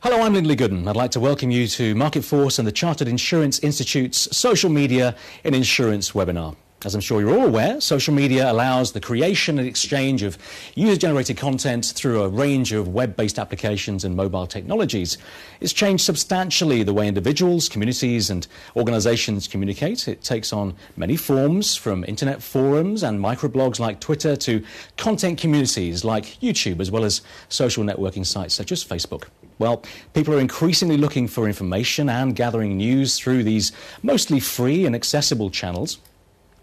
Hello, I'm Lindley Gooden. I'd like to welcome you to Marketforce and the Chartered Insurance Institute's Social Media in Insurance webinar. As I'm sure you're all aware, social media allows the creation and exchange of user-generated content through a range of web-based applications and mobile technologies. It's changed substantially the way individuals, communities and organizations communicate. It takes on many forms, from internet forums and microblogs like Twitter to content communities like YouTube, as well as social networking sites such as Facebook. Well, people are increasingly looking for information and gathering news through these mostly free and accessible channels.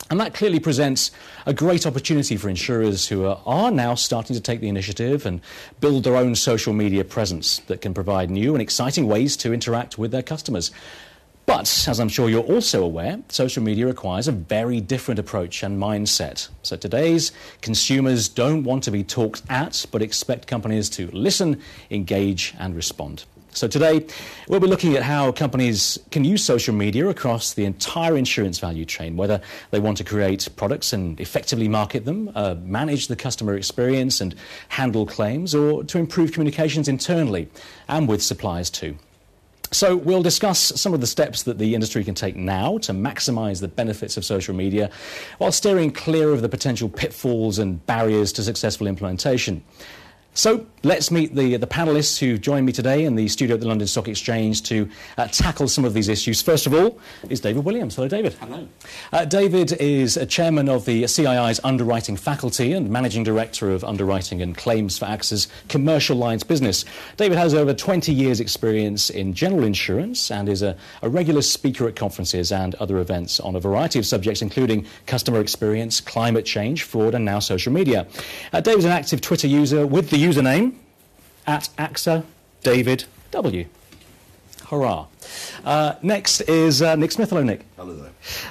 And that clearly presents a great opportunity for insurers who are now starting to take the initiative and build their own social media presence that can provide new and exciting ways to interact with their customers. But, as I'm sure you're also aware, social media requires a very different approach and mindset. So today's consumers don't want to be talked at, but expect companies to listen, engage and respond. So today, we'll be looking at how companies can use social media across the entire insurance value chain, whether they want to create products and effectively market them, manage the customer experience and handle claims, or to improve communications internally and with suppliers too. So we'll discuss some of the steps that the industry can take now to maximise the benefits of social media while steering clear of the potential pitfalls and barriers to successful implementation. So let's meet the panellists who've joined me today in the studio at the London Stock Exchange to tackle some of these issues. First of all is David Williams. Hello, David. Hello. David is a chairman of the CII's underwriting faculty and managing director of underwriting and claims for AXA's commercial lines business. David has over 20 years' experience in general insurance and is a regular speaker at conferences and other events on a variety of subjects, including customer experience, climate change, fraud and now social media. David's an active Twitter user with the username at AXA David W. Hurrah. Next is Nick Smith. Hello, Nick. Hello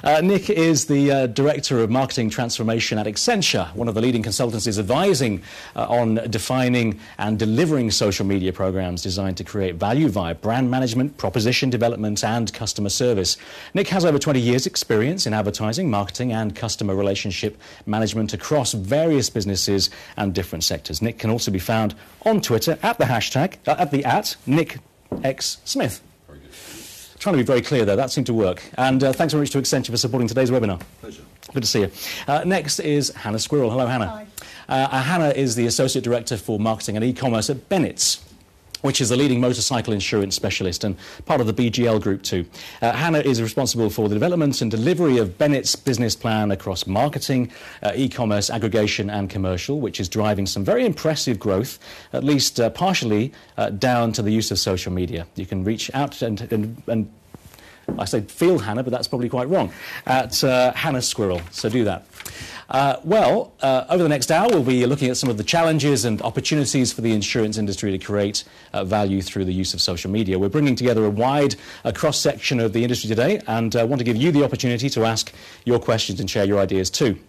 there. Nick is the Director of Marketing Transformation at Accenture, one of the leading consultancies advising on defining and delivering social media programs designed to create value via brand management, proposition development and customer service. Nick has over 20 years' experience in advertising, marketing and customer relationship management across various businesses and different sectors. Nick can also be found on Twitter at the hashtag, at Nick X Smith. Very good. Trying to be very clear there, that seemed to work. And thanks very much to Accenture for supporting today's webinar. Pleasure. Good to see you. Next is Hannah Squirrel. Hello, Hannah. Hi. Hannah is the Associate Director for Marketing and E-Commerce at Bennetts, which is the leading motorcycle insurance specialist and part of the BGL group too. Hannah is responsible for the development and delivery of Bennett's business plan across marketing, e-commerce, aggregation and commercial, which is driving some very impressive growth, at least partially down to the use of social media. You can reach out and I say feel Hannah, but that's probably quite wrong, at Hannah Squirrel, so do that. Over the next hour we'll be looking at some of the challenges and opportunities for the insurance industry to create value through the use of social media. We're bringing together a wide cross-section of the industry today and want to give you the opportunity to ask your questions and share your ideas too.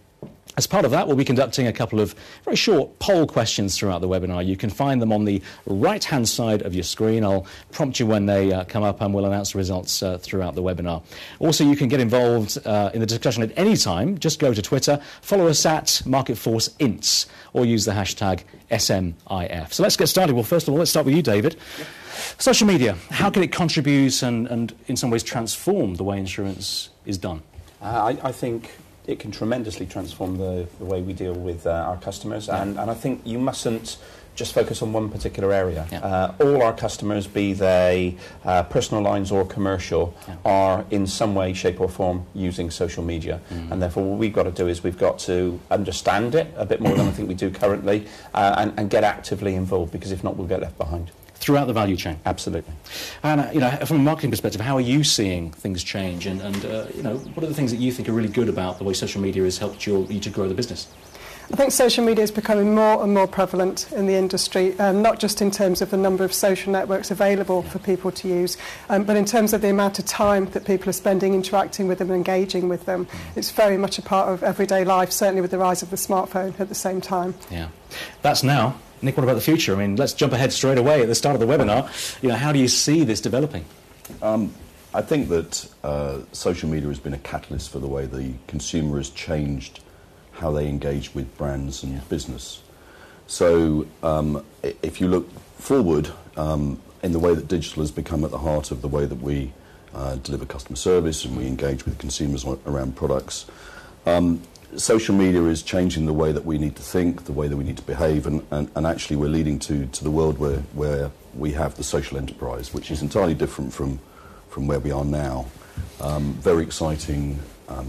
As part of that, we'll be conducting a couple of very short poll questions throughout the webinar. You can find them on the right-hand side of your screen. I'll prompt you when they come up and we'll announce the results throughout the webinar. Also, you can get involved in the discussion at any time. Just go to Twitter, follow us at MarketforceInts or use the hashtag SMIF. So let's get started. Well, first of all, let's start with you, David. Yep. Social media, how can it contribute and in some ways transform the way insurance is done? I think it can tremendously transform the way we deal with our customers. Yeah. And I think you mustn't just focus on one particular area. Yeah. All our customers, be they personal lines or commercial, yeah, are in some way, shape or form using social media. Mm-hmm. And therefore what we've got to do is we've got to understand it a bit more than I think we do currently and get actively involved, because if not we'll get left behind. Throughout the value chain? Absolutely. And, you know, from a marketing perspective, how are you seeing things change and you know, what are the things that you think are really good about the way social media has helped you to grow the business? I think social media is becoming more and more prevalent in the industry, not just in terms of the number of social networks available for people to use, but in terms of the amount of time that people are spending interacting with them and engaging with them. It's very much a part of everyday life, certainly with the rise of the smartphone at the same time. Yeah, that's now. Nick, what about the future? I mean, let's jump ahead straight away at the start of the webinar. You know, how do you see this developing? I think that social media has been a catalyst for the way the consumer has changed how they engage with brands and business. So if you look forward, in the way that digital has become at the heart of the way that we deliver customer service and we engage with consumers around products. Social media is changing the way that we need to think, the way that we need to behave, and actually we're leading to the world where we have the social enterprise, which is entirely different from where we are now. Very exciting,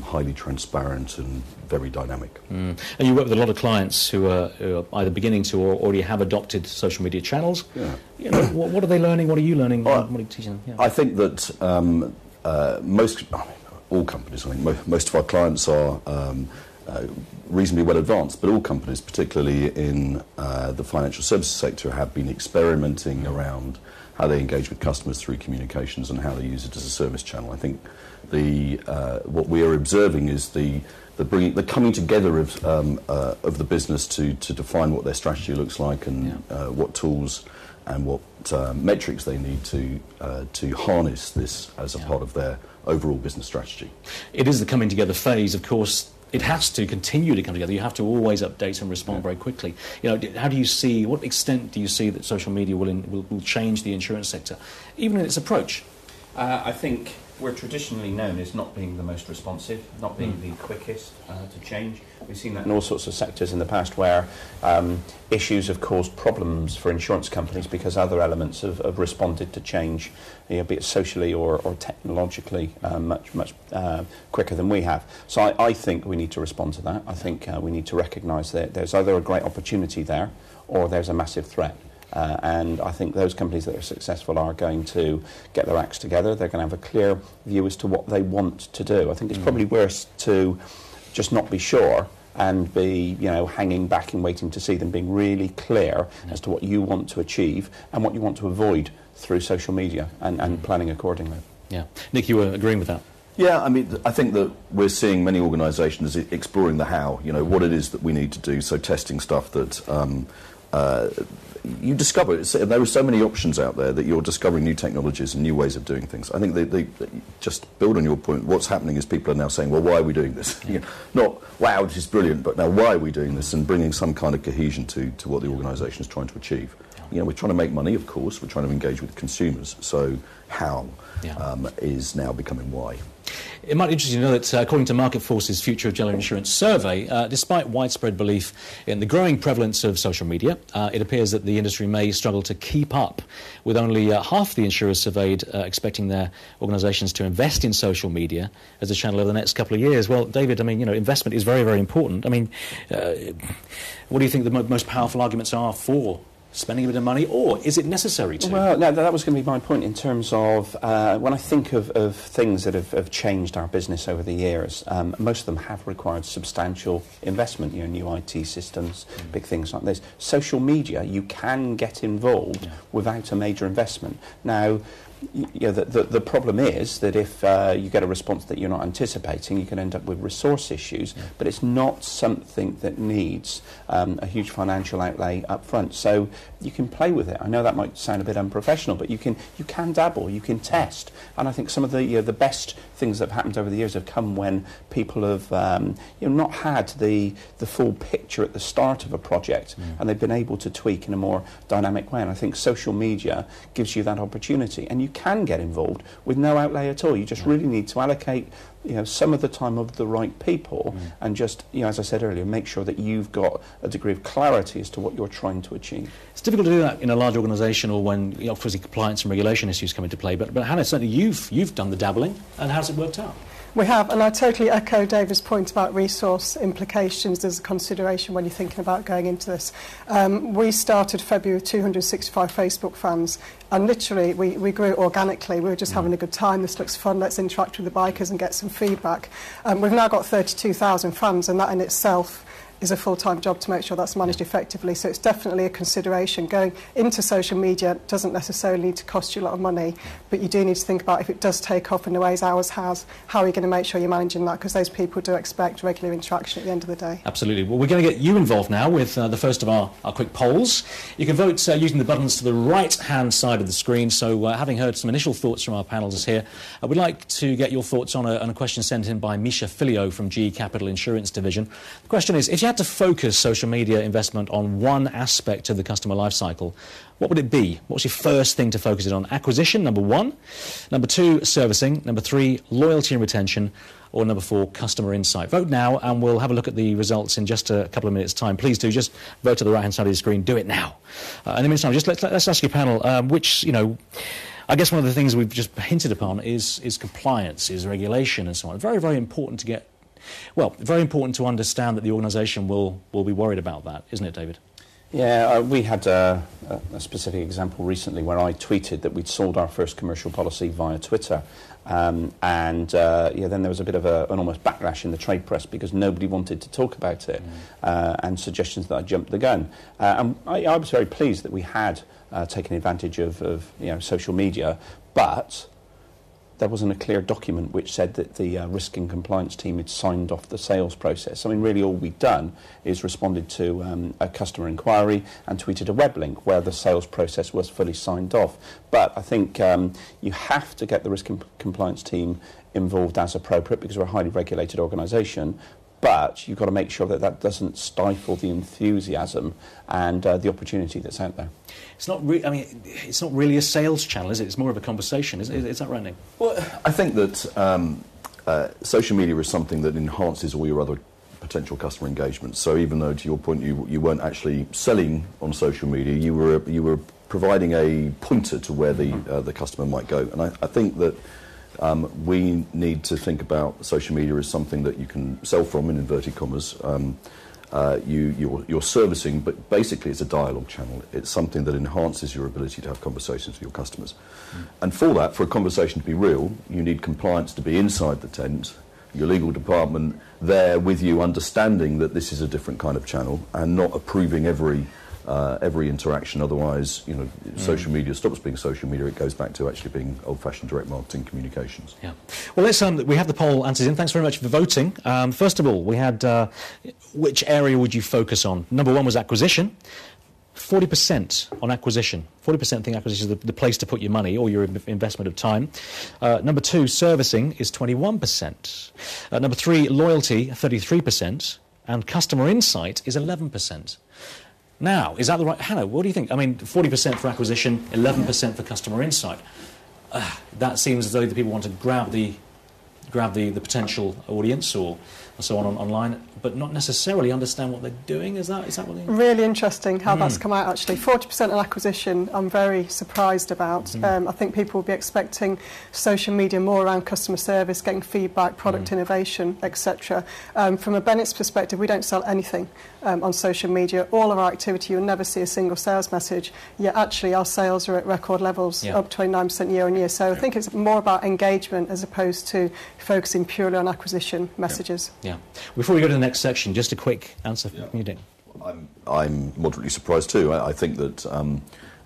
highly transparent and very dynamic. Mm. And you work with a lot of clients who are either beginning to or already have adopted social media channels. Yeah. You know, what are they learning? What are you learning? What are you teaching them? Yeah. I think that all companies, I think most of our clients are reasonably well advanced, but all companies, particularly in the financial services sector, have been experimenting around how they engage with customers through communications and how they use it as a service channel. I think what we are observing is the coming together of the business to define what their strategy looks like and what tools and what metrics they need to harness this as a part of their overall business strategy. It is the coming together phase, of course. It has to continue to come together. You have to always update and respond very quickly. You know, how do you see? What extent do you see that social media will change the insurance sector, even in its approach? I think we're traditionally known as not being the most responsive, not being the quickest to change. We've seen that in all sorts of sectors in the past where issues have caused problems for insurance companies because other elements have responded to change, be it socially or technologically, much quicker than we have. So I think we need to respond to that. I think we need to recognise that there's either a great opportunity there or there's a massive threat. And I think those companies that are successful are going to get their acts together. They're going to have a clear view as to what they want to do. I think it's probably worse to just not be sure and be, hanging back and waiting to see them, being really clear as to what you want to achieve and what you want to avoid through social media and planning accordingly. Yeah. Nick, you were agreeing with that? Yeah, I mean, I think that we're seeing many organisations exploring the how, what it is that we need to do, so testing stuff that... you discover, there are so many options out there that you're discovering new technologies and new ways of doing things. I think they just build on your point. What's happening is people are now saying, well, why are we doing this? Not, wow, this is brilliant, but now why are we doing this? And bringing some kind of cohesion to what the organisation is trying to achieve. We're trying to make money, of course. We're trying to engage with consumers. So how is now becoming why. It might be interesting to know that according to Marketforce's Future of General Insurance survey, despite widespread belief in the growing prevalence of social media, it appears that the industry may struggle to keep up, with only half the insurers surveyed expecting their organisations to invest in social media as a channel over the next couple of years. Well, David, I mean, investment is very, very important. I mean, what do you think the most powerful arguments are for spending a bit of money, or is it necessary to? Well, no, that was going to be my point in terms of when I think of things that have changed our business over the years, most of them have required substantial investment, new IT systems, big things like this. Social media, you can get involved without a major investment. Now, the problem is that if you get a response that you're not anticipating, you can end up with resource issues, but it's not something that needs a huge financial outlay up front. So you can play with it. I know that might sound a bit unprofessional, but you can dabble, you can test. And I think some of the best things that have happened over the years have come when people have not had the full picture at the start of a project, and they've been able to tweak in a more dynamic way. And I think social media gives you that opportunity. And you can get involved with no outlay at all. You just really need to allocate some of the time of the right people and just, as I said earlier, make sure that you've got a degree of clarity as to what you're trying to achieve. It's difficult to do that in a large organisation or when, obviously, compliance and regulation issues come into play. But Hannah, certainly you've done the dabbling, and how's it worked out? We have, and I totally echo David's point about resource implications as a consideration when you're thinking about going into this. We started February with 265 Facebook fans, and literally we grew organically. We were just having a good time. This looks fun. Let's interact with the bikers and get some feedback. We've now got 32,000 fans, and that in itself is a full-time job to make sure that's managed effectively. So it's definitely a consideration. Going into social media doesn't necessarily need to cost you a lot of money, but you do need to think about if it does take off in the ways ours has, how are you going to make sure you're managing that? Because those people do expect regular interaction at the end of the day. Absolutely. Well, we're going to get you involved now with the first of our quick polls. You can vote using the buttons to the right-hand side of the screen. So having heard some initial thoughts from our panellists here, I would like to get your thoughts on a question sent in by Misha Filio from GE Capital Insurance Division. The question is, if you had to focus social media investment on one aspect of the customer life cycle, what would it be? What's your first thing to focus it on? Acquisition, number one. Number two, servicing. Number three, loyalty and retention. Or number four, customer insight. Vote now, and we'll have a look at the results in just a couple of minutes' time. Please do, just vote to the right-hand side of the screen. Do it now. In the meantime, just let's ask your panel, which, you know, I guess one of the things we've just hinted upon is compliance, is regulation, and so on. Very, very important to get... Well, very important to understand that the organisation will be worried about that, isn't it, David? Yeah, we had a specific example recently where I tweeted that we'd sold our first commercial policy via Twitter. Then there was a bit of an almost backlash in the trade press because nobody wanted to talk about it, and suggestions that I jumped the gun. And I was very pleased that we had taken advantage of social media, but there wasn't a clear document which said that the risk and compliance team had signed off the sales process. I mean, really all we'd done is responded to a customer inquiry and tweeted a web link where the sales process was fully signed off. But I think you have to get the risk and compliance team involved as appropriate because we're a highly regulated organisation. But you've got to make sure that that doesn't stifle the enthusiasm and the opportunity that's out there. It's not really a sales channel, is it? It's more of a conversation, isn't it? Is that right, Nick? Well, I think that social media is something that enhances all your other potential customer engagement. So even though, to your point, you weren't actually selling on social media, you were providing a pointer to where the customer might go. And I think that. We need to think about social media as something that you can sell from, in inverted commas. You're servicing, but basically it's a dialogue channel. It's something that enhances your ability to have conversations with your customers. Mm. And for that, for a conversation to be real, you need compliance to be inside the tent, your legal department there with you, understanding that this is a different kind of channel and not approving every interaction, otherwise, social media stops being social media. It goes back to actually being old-fashioned direct marketing communications. Yeah. Well, we have the poll answers in. Thanks very much for voting. First of all, we had which area would you focus on? Number one was acquisition. 40% on acquisition. 40% think acquisition is the place to put your money or your investment of time. Number two, servicing is 21%. Number three, loyalty, 33%, and customer insight is 11%. Now, is that the right... Hannah, what do you think? I mean, 40% for acquisition, 11% for customer insight. That seems as though the people want to grab the potential audience or so on online, but not necessarily understand what they're doing. Is that what they... Really interesting how that's come out, actually. 40% on acquisition, I'm very surprised about. I think people will be expecting social media more around customer service, getting feedback, product innovation, etc. From a Bennett's perspective, we don't sell anything on social media. All of our activity, you'll never see a single sales message, yet actually our sales are at record levels, up 29% year on year. So I think it's more about engagement as opposed to focusing purely on acquisition messages. Yeah. Before we go to the next section, just a quick answer from you, Nick. I'm moderately surprised too. I think that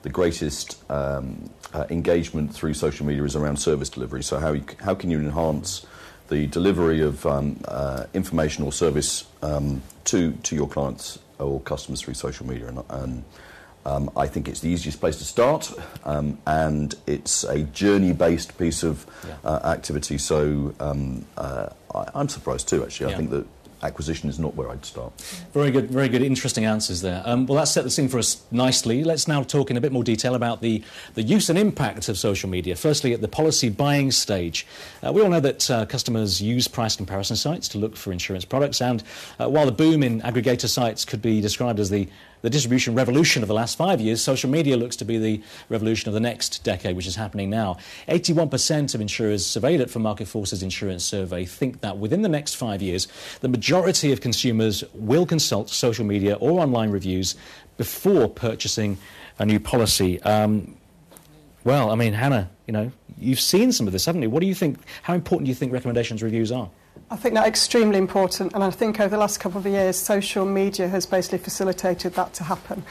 the greatest engagement through social media is around service delivery. So how can you enhance the delivery of information or service to your clients or customers through social media? And I think it's the easiest place to start, and it's a journey-based piece of activity. So I'm surprised too, actually. I think that acquisition is not where I'd start. Very good, interesting answers there. Well, that set the scene for us nicely. Let's now talk in a bit more detail about the use and impact of social media. Firstly, at the policy buying stage. We all know that customers use price comparison sites to look for insurance products, and while the boom in aggregator sites could be described as the distribution revolution of the last 5 years, social media looks to be the revolution of the next decade, which is happening now. 81% of insurers surveyed at for Marketforce's insurance survey think that within the next 5 years, the majority of consumers will consult social media or online reviews before purchasing a new policy. Well, I mean, Hannah, you've seen some of this, haven't you? What do you think, how important do you think recommendations reviews are? I think that's extremely important, and I think over the last couple of years social media has basically facilitated that to happen,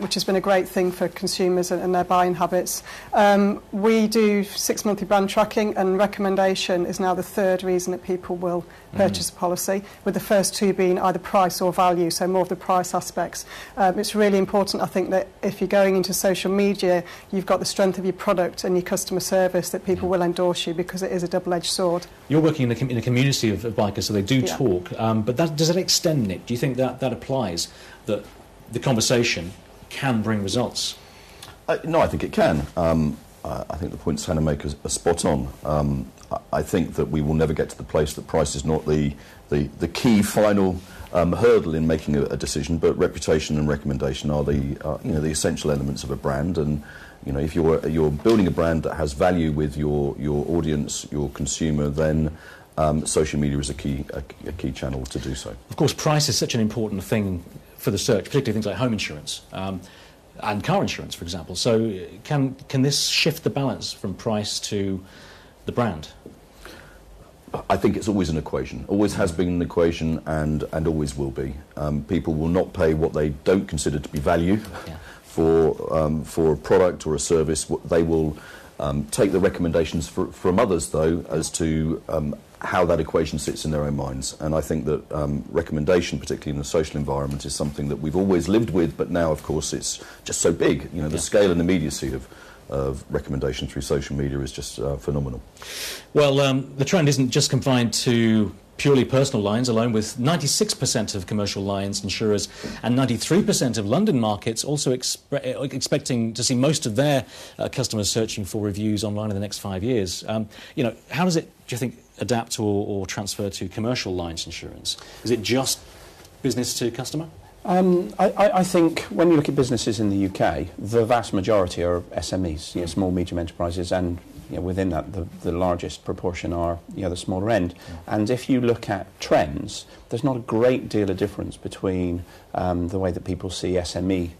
which has been a great thing for consumers and their buying habits. We do 6-monthly brand tracking, and recommendation is now the third reason that people will purchase a policy, with the first two being either price or value, so more of the price aspects. It's really important, I think, that if you're going into social media, you've got the strength of your product and your customer service that people will endorse you, because it is a double-edged sword. You're working in a community community of bikers, so they do talk. But does that extend, Nick? Do you think that applies, that the conversation can bring results? No, I think it can. I think the points Hannah makes are spot on. I think that we will never get to the place that price is not the key final hurdle in making a decision, but reputation and recommendation are the essential elements of a brand. And you know, if you're building a brand that has value with your audience, your consumer, then social media is a key channel to do so. Of course, price is such an important thing for the search, particularly things like home insurance and car insurance, for example. So can this shift the balance from price to the brand? I think it's always an equation. Always has been an equation, and always will be. People will not pay what they don't consider to be value for a product or a service. They will take the recommendations from others, though, as to how that equation sits in their own minds. And I think that recommendation, particularly in the social environment, is something that we've always lived with, but now, of course, it's just so big. You know, the scale and immediacy of recommendation through social media is just phenomenal. Well, the trend isn't just confined to purely personal lines alone, with 96% of commercial lines insurers and 93% of London markets also expecting to see most of their customers searching for reviews online in the next 5 years. You know, how does it, do you think, adapt or transfer to commercial lines insurance? Is it just business to customer? I think when you look at businesses in the UK, the vast majority are SMEs, you know, small, medium enterprises, and you know, within that, the largest proportion are, you know, the smaller end. And if you look at trends, there's not a great deal of difference between the way that people see SME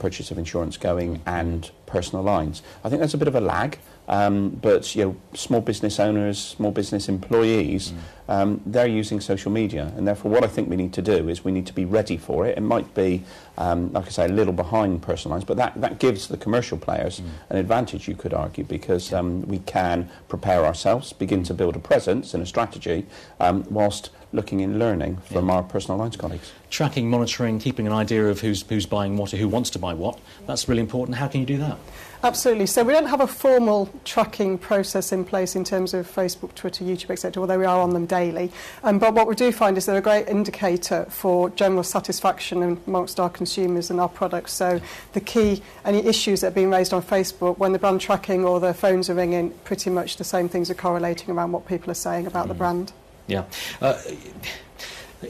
purchase of insurance going and personal lines. I think there's a bit of a lag. But you know, small business owners, small business employees, they're using social media, and therefore what I think we need to do is we need to be ready for it. It might be, like I say, a little behind personal lines, but that gives the commercial players an advantage, you could argue, because we can prepare ourselves, begin to build a presence and a strategy, whilst looking and learning from our personal lines colleagues. Tracking, monitoring, keeping an idea of who's buying what or who wants to buy what, that's really important. How can you do that? Absolutely. So we don't have a formal tracking process in place in terms of Facebook, Twitter, YouTube, etc., although we are on them daily. But what we do find is they're a great indicator for general satisfaction amongst our consumers and our products. So the key, any issues that are being raised on Facebook, when the brand tracking or the phones are ringing, pretty much the same things are correlating around what people are saying about the brand. Yeah.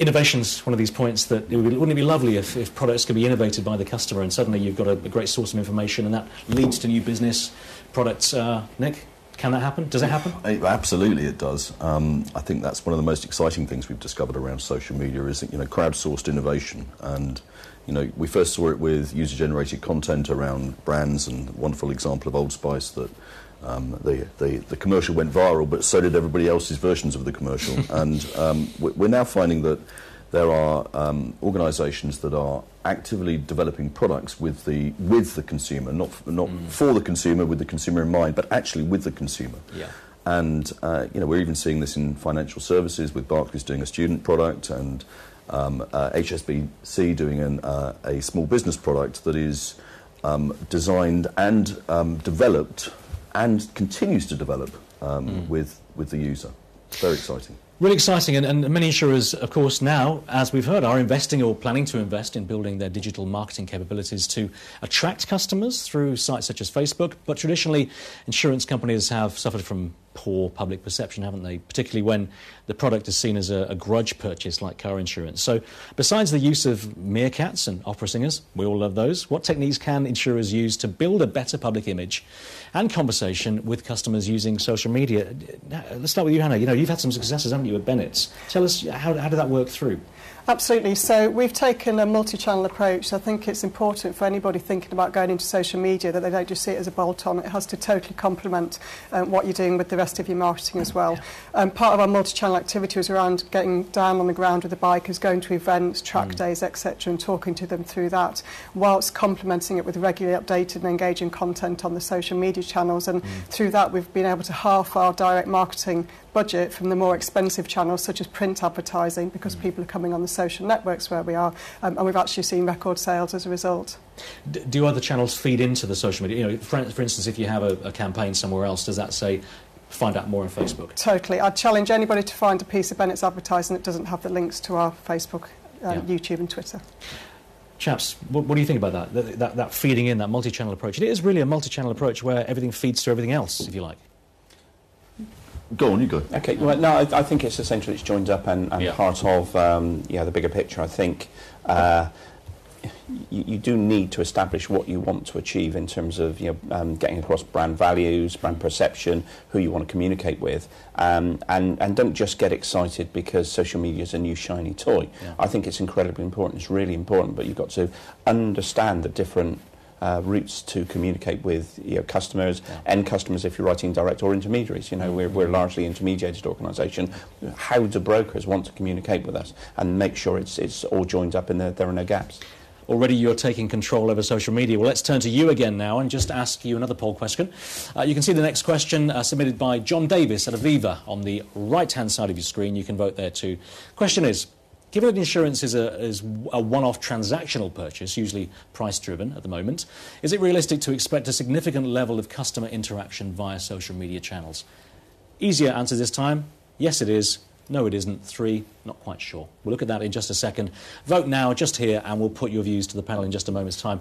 Innovation's one of these points that wouldn't it be lovely if products could be innovated by the customer, and suddenly you've got a great source of information and that leads to new business products. Nick, can that happen? Does it happen? Absolutely it does. I think that's one of the most exciting things we've discovered around social media is that, you know, crowdsourced innovation. And you know, we first saw it with user-generated content around brands, and the wonderful example of Old Spice that the commercial went viral, but so did everybody else's versions of the commercial. And we're now finding that there are organisations that are actively developing products with the consumer, not for the consumer, with the consumer in mind, but actually with the consumer. Yeah. And you know, we're even seeing this in financial services with Barclays doing a student product, and HSBC doing a small business product that is designed and developed and continues to develop with the user. Very exciting. Really exciting, and many insurers, of course, now, as we've heard, are investing or planning to invest in building their digital marketing capabilities to attract customers through sites such as Facebook. But traditionally, insurance companies have suffered from poor public perception, haven't they? Particularly when the product is seen as a grudge purchase like car insurance. So besides the use of meerkats and opera singers, we all love those, what techniques can insurers use to build a better public image and conversation with customers using social media? Let's start with you, Hannah. You know, you've had some successes, haven't you, at Bennetts? Tell us, how did that work through? Absolutely. So we've taken a multi-channel approach. I think it's important for anybody thinking about going into social media that they don't just see it as a bolt-on. It has to totally complement what you're doing with the rest of your marketing as well. Part of our multi-channel activity was around getting down on the ground with the bikers, going to events, track days, etc., and talking to them through that, whilst complementing it with regularly updated and engaging content on the social media channels. And through that, we've been able to half our direct marketing budget from the more expensive channels such as print advertising, because people are coming on the social networks where we are, and we've actually seen record sales as a result. Do other channels feed into the social media? You know, for instance, if you have a campaign somewhere else, does that say find out more on Facebook. Totally. I'd challenge anybody to find a piece of Bennett's advertising that doesn't have the links to our Facebook, YouTube and Twitter. Chaps, what do you think about that? That feeding in, that multi-channel approach? It is really a multi-channel approach where everything feeds to everything else, if you like. Go on, you go. Okay, well, no, I think it's essential. It's joined up and part of the bigger picture. I think you do need to establish what you want to achieve in terms of getting across brand values, brand perception, who you want to communicate with, and don't just get excited because social media is a new shiny toy. Yeah. I think it's incredibly important. It's really important, but you've got to understand the different routes to communicate with customers, end customers if you're writing direct, or intermediaries. We're largely intermediated organisation. How do brokers want to communicate with us and make sure it's all joined up and there are no gaps? Already you're taking control over social media. Well, let's turn to you again now and just ask you another poll question. You can see the next question submitted by John Davis at Aviva on the right-hand side of your screen. You can vote there too. Question is, given that insurance is a one-off transactional purchase, usually price-driven at the moment, is it realistic to expect a significant level of customer interaction via social media channels? Easier answer this time, yes it is, no it isn't, 3, not quite sure. We'll look at that in just a second. Vote now, just here, and we'll put your views to the panel in just a moment's time.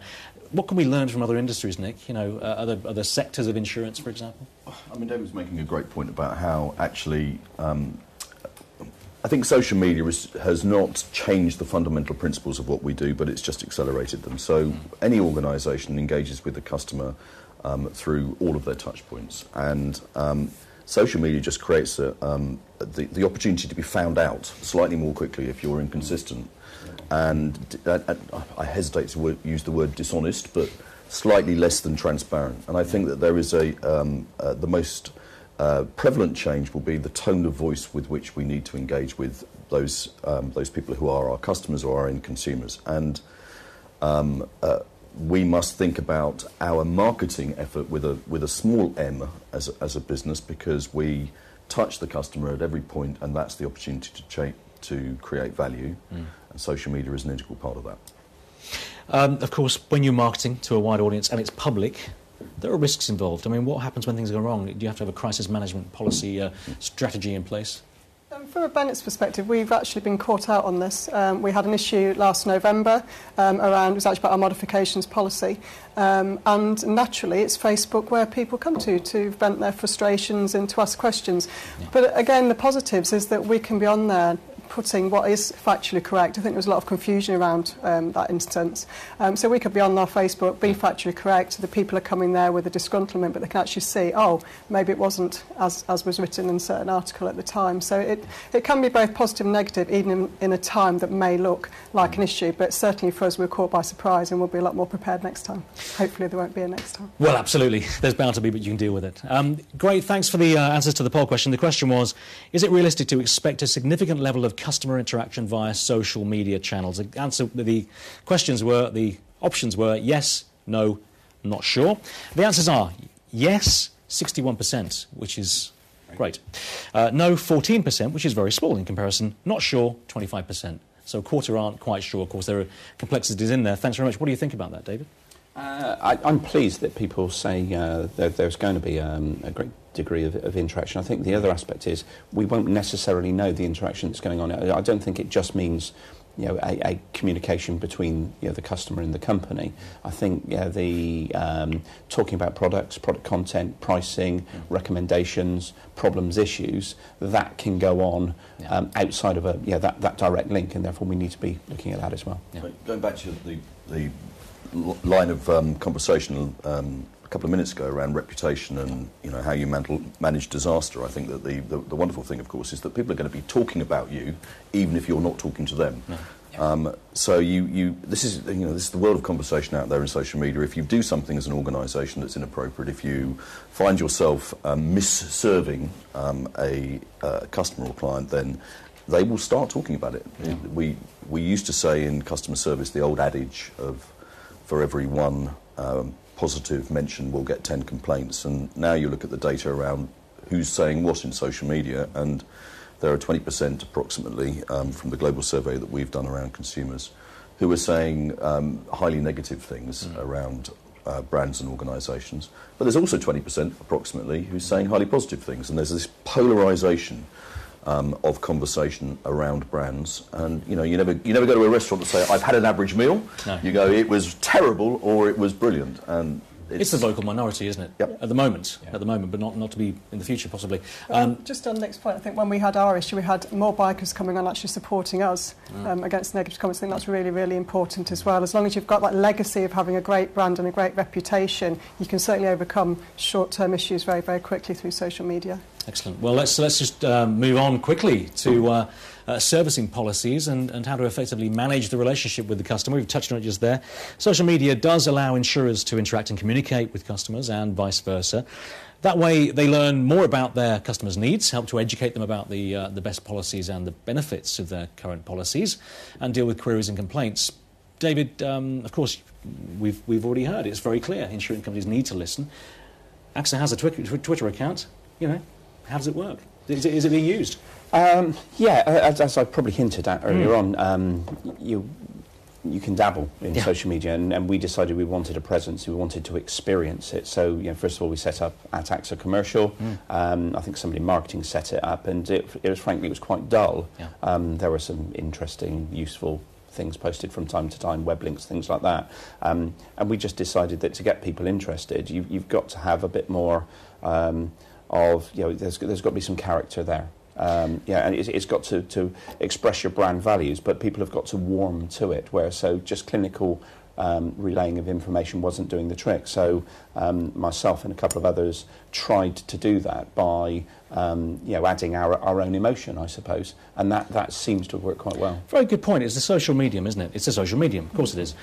What can we learn from other industries, Nick? Other sectors of insurance, for example? I mean, David's making a great point about how actually... I think social media has not changed the fundamental principles of what we do, but it's just accelerated them. So any organisation engages with the customer through all of their touch points. And social media just creates the opportunity to be found out slightly more quickly if you're inconsistent. And I hesitate to use the word dishonest, but slightly less than transparent. And I think that there is the most... prevalent change will be the tone of voice with which we need to engage with those people who are our customers or our end consumers. And we must think about our marketing effort with a small M as a business, because we touch the customer at every point, and that's the opportunity to create value. Mm. And social media is an integral part of that. Of course, when you're marketing to a wide audience and it's public, there are risks involved. I mean, what happens when things go wrong? Do you have to have a crisis management policy strategy in place? From a Bennett's perspective, we've actually been caught out on this. We had an issue last November around, it was actually about our modifications policy, and naturally it's Facebook where people come to vent their frustrations and to ask questions. Yeah. But again, the positives is that we can be on there putting what is factually correct. I think there was a lot of confusion around that instance. So we could be on our Facebook, be factually correct, so the people are coming there with a disgruntlement, but they can actually see, oh, maybe it wasn't as was written in a certain article at the time. So it can be both positive and negative, even in a time that may look like an issue, but certainly for us we're caught by surprise and we'll be a lot more prepared next time. Hopefully there won't be a next time. Well, absolutely. There's bound to be, but you can deal with it. Great, thanks for the answers to the poll question. The question was, is it realistic to expect a significant level of customer interaction via social media channels? The options were yes, no, not sure. The answers are yes, 61%, which is great. No, 14%, which is very small in comparison. Not sure, 25%. So a quarter aren't quite sure. Of course, there are complexities in there. Thanks very much. What do you think about that, David? I'm pleased that people say that there's going to be a great degree of interaction. I think the other aspect is we won't necessarily know the interaction that's going on. I don't think it just means a communication between the customer and the company. I think talking about products, product content, pricing, recommendations, problems, issues, that can go on outside of that direct link, and therefore we need to be looking at that as well. Yeah. Going back to the line of conversation a couple of minutes ago around reputation and how you manage disaster. I think that the wonderful thing, of course, is that people are going to be talking about you even if you're not talking to them. No. Yeah. So this is the world of conversation out there in social media. If you do something as an organisation that's inappropriate, if you find yourself misserving a customer or client, then they will start talking about it. Yeah. We used to say in customer service the old adage of, for every one positive mention, we'll get 10 complaints. And now you look at the data around who's saying what in social media, and there are 20% approximately from the global survey that we've done around consumers who are saying highly negative things around brands and organisations. But there's also 20% approximately who's saying highly positive things. And there's this polarisation of conversation around brands. And, you know, you never go to a restaurant and say, I've had an average meal. No. You go, it was terrible or it was brilliant. And it's the vocal minority, isn't it? Yep. At the moment, yeah. At the moment, but not to be in the future, possibly. Just on the next point, I think when we had our issue, we had more bikers coming on actually supporting us against negative comments. I think that's really, really important as well. As long as you've got that legacy of having a great brand and a great reputation, you can certainly overcome short-term issues very, very quickly through social media. Excellent. Well, let's just move on quickly to servicing policies and how to effectively manage the relationship with the customer. We've touched on it just there. Social media does allow insurers to interact and communicate with customers and vice versa. That way, they learn more about their customers' needs, help to educate them about the best policies and the benefits of their current policies, and deal with queries and complaints. David, of course, we've already heard. It's very clear. Insurance companies need to listen. AXA has a Twitter account, you know. How does it work? Is it being used? Yeah, as I probably hinted at earlier on, you can dabble in social media, and we decided we wanted a presence, we wanted to experience it. So, you know, first of all, we set up at AXA Commercial. I think somebody in marketing set it up, and it was frankly quite dull. Yeah. There were some interesting, useful things posted from time to time, web links, things like that. And we just decided that to get people interested, you've got to have a bit more... there's got to be some character there. And it's got to express your brand values, but people have got to warm to it, so just clinical relaying of information wasn't doing the trick. So myself and a couple of others tried to do that by adding our own emotion, I suppose, and that seems to work quite well. Very good point. It's a social medium, isn't it? It's a social medium, of course it is.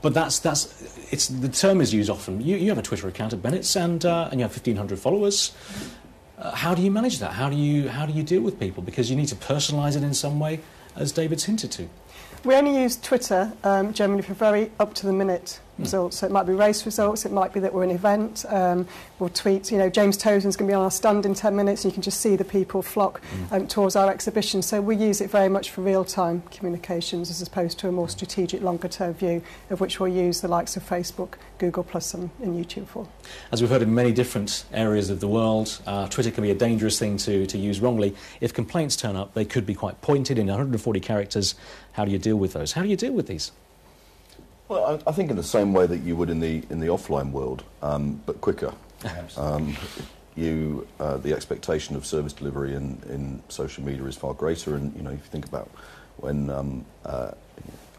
But that's the term is used often. You have a Twitter account at Bennetts, and you have 1,500 followers. How do you manage that? How do you deal with people? Because you need to personalise it in some way, as David's hinted to. We only use Twitter generally for very up-to-the-minute results. So it might be race results, it might be that we're an event. We'll tweet, you know, James Tozen's going to be on our stand in 10 minutes, and you can just see the people flock towards our exhibition. So we use it very much for real-time communications as opposed to a more strategic, longer-term view, of which we'll use the likes of Facebook, Google+, and YouTube for. As we've heard in many different areas of the world, Twitter can be a dangerous thing to use wrongly. If complaints turn up, they could be quite pointed in 140 characters. How do you deal with those? How do you deal with these? Well, I think in the same way that you would in the offline world, but quicker. The expectation of service delivery in social media is far greater. And you know, if you think about when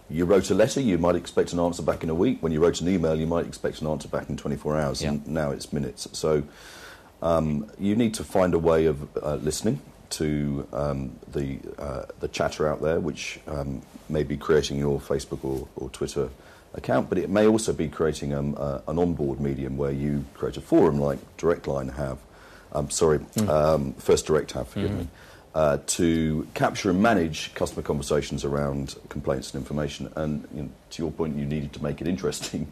you wrote a letter, you might expect an answer back in a week. When you wrote an email, you might expect an answer back in 24 hours. Yeah. And now it's minutes. So you need to find a way of listening to the chatter out there, which may be creating your Facebook or Twitter account, but it may also be creating an onboard medium where you create a forum like Direct Line have, First Direct have, forgive me, to capture and manage customer conversations around complaints and information. And you know, to your point, you needed to make it interesting.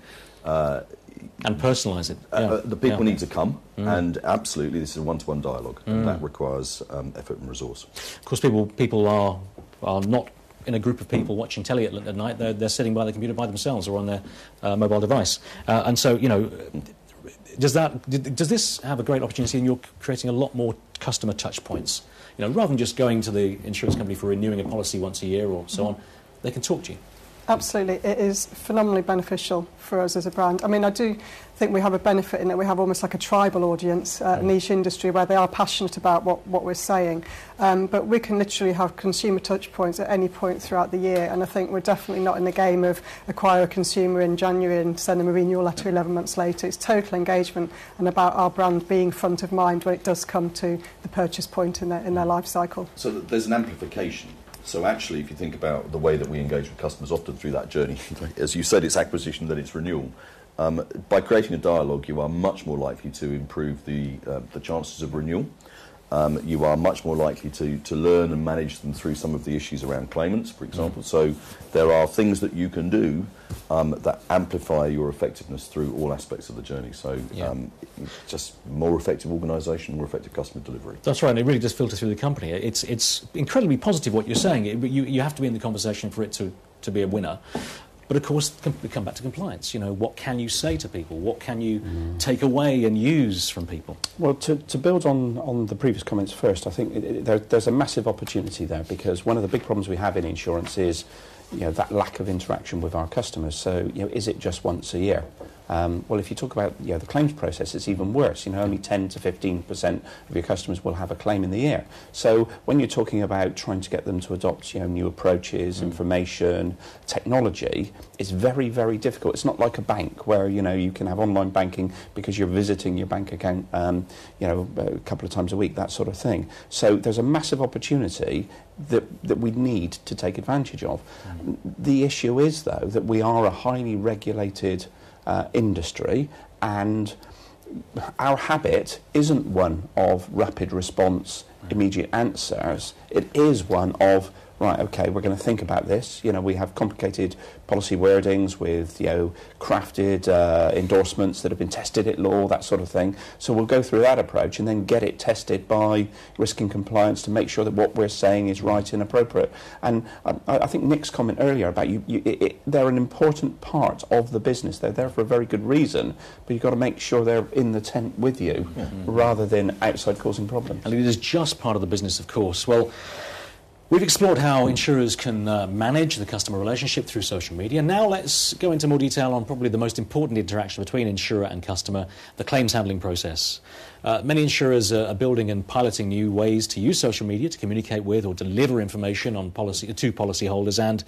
And personalise it. The people need to come, and absolutely, this is a one-to-one dialogue, and that requires effort and resource. Of course, people are not in a group of people watching telly at night. They're sitting by the computer by themselves or on their mobile device, and so you know. Does this have a great opportunity in you're creating a lot more customer touch points? You know, rather than just going to the insurance company for renewing a policy once a year or so on, they can talk to you. Absolutely. It is phenomenally beneficial for us as a brand. I mean, I do think we have a benefit in that we have almost like a tribal audience, a niche industry where they are passionate about what we're saying. But we can literally have consumer touch points at any point throughout the year. And I think we're definitely not in the game of acquire a consumer in January and send them a renewal letter 11 months later. It's total engagement and about our brand being front of mind when it does come to the purchase point in their life cycle. So there's an amplification. So actually, if you think about the way that we engage with customers often through that journey, as you said, it's acquisition, then it's renewal. By creating a dialogue, you are much more likely to improve the chances of renewal. You are much more likely to learn and manage them through some of the issues around claimants, for example. So there are things that you can do that amplify your effectiveness through all aspects of the journey. So just more effective organisation, more effective customer delivery. That's right, and it really does filter through the company. It's incredibly positive what you're saying. You have to be in the conversation for it to be a winner. But of course, we come back to compliance. You know, what can you say to people? What can you take away and use from people? Well, to build on the previous comments first, I think there's a massive opportunity there, because one of the big problems we have in insurance is, you know, that lack of interaction with our customers. So, you know, is it just once a year? Well, if you talk about, you know, the claims process, it's even worse. You know, only 10 to 15% of your customers will have a claim in the year. So when you're talking about trying to get them to adopt, you know, new approaches, information, technology, it's very, very difficult. It's not like a bank where, you know, you can have online banking because you're visiting your bank account, you know, a couple of times a week, that sort of thing. So there's a massive opportunity that we need to take advantage of. The issue is, though, that we are a highly regulated industry, and our habit isn't one of rapid response, immediate answers. It is one of, right, okay, we're going to think about this. You know, we have complicated policy wordings with, you know, crafted endorsements that have been tested at law, that sort of thing. So we'll go through that approach and then get it tested by risk and compliance to make sure that what we're saying is right and appropriate. And I think Nick's comment earlier about they're an important part of the business. They're there for a very good reason, but you've got to make sure they're in the tent with you rather than outside causing problems. And it is just part of the business, of course. Well, we've explored how insurers can manage the customer relationship through social media. Now let's go into more detail on probably the most important interaction between insurer and customer, the claims handling process. Many insurers are building and piloting new ways to use social media to communicate with or deliver information on policy to policyholders and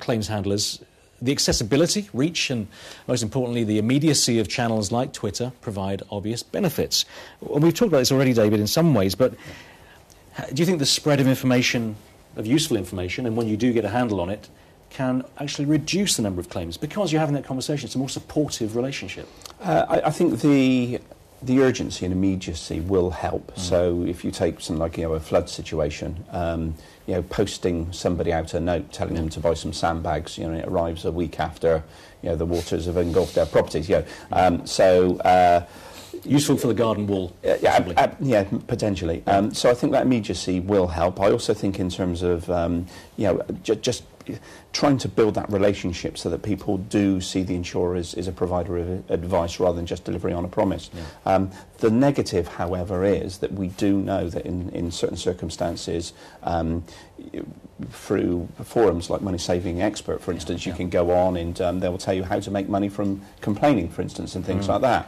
claims handlers. The accessibility, reach, and most importantly, the immediacy of channels like Twitter provide obvious benefits. And we've talked about this already, David, in some ways, but do you think the spread of information, of useful information, and when you do get a handle on it, can actually reduce the number of claims? Because you're having that conversation, it's a more supportive relationship. I think the urgency and immediacy will help. So if you take something like, you know, a flood situation, you know, posting somebody out a note telling them to buy some sandbags, you know, and it arrives a week after, you know, the waters have engulfed their properties, you know. Useful for the garden wall. Yeah, potentially. So I think that immediacy will help. I also think in terms of, you know, just trying to build that relationship so that people do see the insurer as a provider of advice rather than just delivering on a promise. The negative, however, is that we do know that in certain circumstances, through forums like Money Saving Expert, for instance, you can go on and they will tell you how to make money from complaining, for instance, and things like that.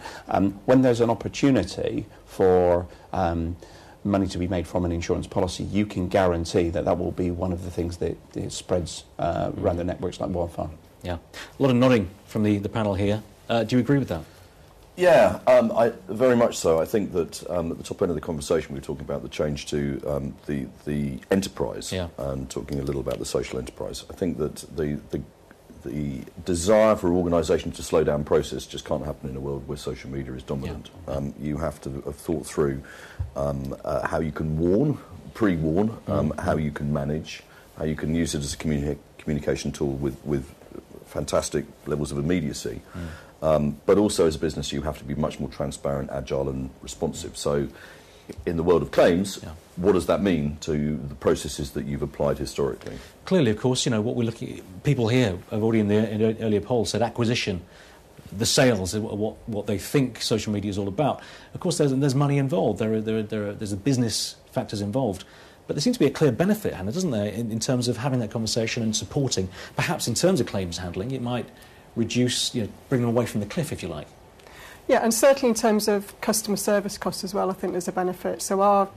When there's an opportunity for money to be made from an insurance policy, you can guarantee that that will be one of the things that spreads around the networks like wildfire. Yeah, a lot of nodding from the panel here. Do you agree with that? Yeah, I very much so. I think that at the top end of the conversation we were talking about the change to the enterprise, and talking a little about the social enterprise. I think that the desire for organisations to slow down process just can't happen in a world where social media is dominant. You have to have thought through how you can pre-warn, how you can manage, how you can use it as a communication tool with fantastic levels of immediacy. But also as a business, you have to be much more transparent, agile and responsive. So in the world of claims, what does that mean to the processes that you've applied historically? Clearly, of course, you know, what we're looking at, people here have already in the earlier poll said acquisition, the sales, what they think social media is all about. Of course, there's money involved, there's a business factors involved. But there seems to be a clear benefit, Hannah, doesn't there, in terms of having that conversation and supporting. Perhaps in terms of claims handling, it might reduce, you know, bring them away from the cliff, if you like. Yeah, and certainly in terms of customer service costs as well, I think there's a benefit. So our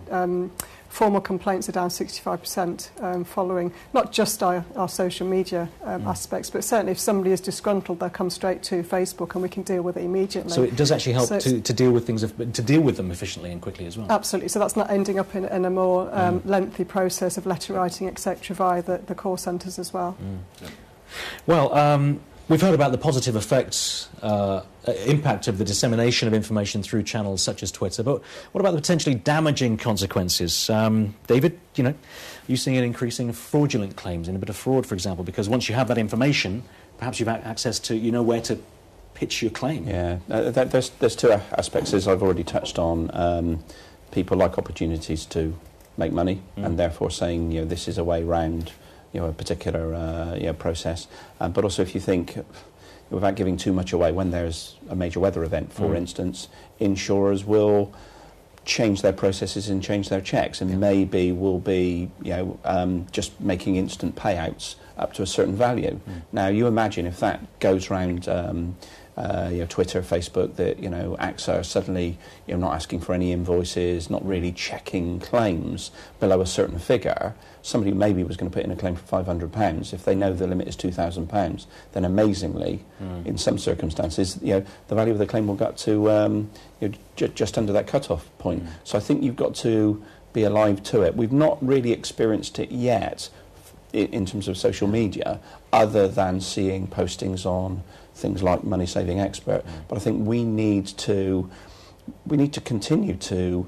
formal complaints are down 65% following not just our social media aspects, but certainly if somebody is disgruntled, they'll come straight to Facebook and we can deal with it immediately. So it does actually help to deal with things, to deal with them efficiently and quickly as well. Absolutely. So that's not ending up in a more lengthy process of letter writing, etc., via the call centres as well. Well, we've heard about the positive effects, impact of the dissemination of information through channels such as Twitter, but what about the potentially damaging consequences? David, you know, you're seeing an increasing of fraudulent claims and a bit of fraud, for example, because once you have that information, perhaps you've access to, you know, where to pitch your claim. Yeah, there's two aspects, as I've already touched on. People like opportunities to make money and therefore saying, you know, this is a way round a particular process. But also, if you think, without giving too much away, when there's a major weather event, for instance, insurers will change their processes and change their checks, and maybe will be just making instant payouts up to a certain value. Now, you imagine if that goes round Twitter, Facebook, that AXA are suddenly not asking for any invoices, not really checking claims below a certain figure. Somebody maybe was going to put in a claim for £500. If they know the limit is £2,000, then amazingly, in some circumstances, the value of the claim will go up to just under that cut-off point. So I think you've got to be alive to it. We've not really experienced it yet in terms of social media, other than seeing postings on things like Money Saving Expert, but I think we need to continue to